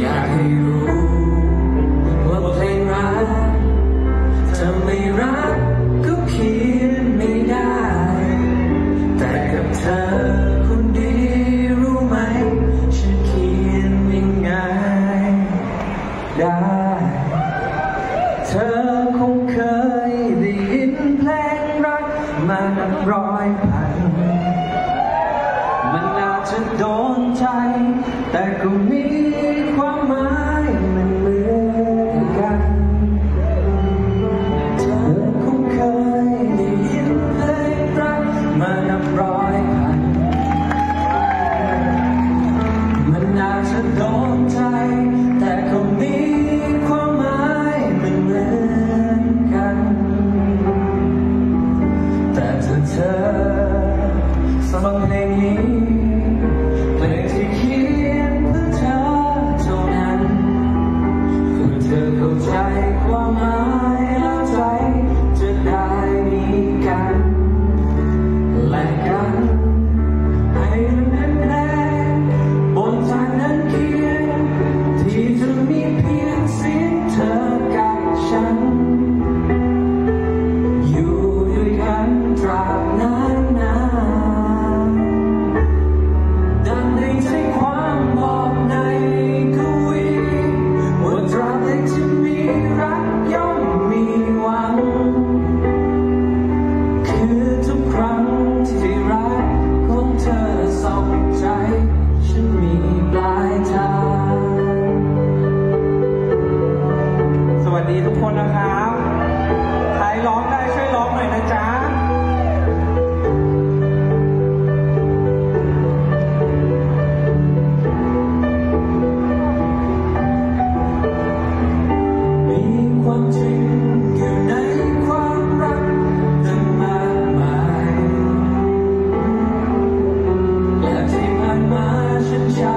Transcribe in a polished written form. อยากให้รู้ว่าเพลงรักจะไม่รักก็เขียนไม่ได้แต่กับเธอคนดีรู้ไหมฉันเขียนยังไงได้เธอคงเคยได้ยินเพลงรักมานับร้อยพันจะโดนใจแต่ก็มีความหมายมันเหมือนกันเธอคงเคยได้ยินเพลงรักมานับร้อยพันมันน่าจะโดนใจแต่ก็มีความหมายมันเหมือนกันแต่ถ้าเธอฟังเพลงนี้ทุกคนนะครับใครร้องได้ช่วยร้องหน่อยนะจ๊ะมีความจริงอยู่ในความรักตั้งมากมายและที่ผ่านมาฉันใช้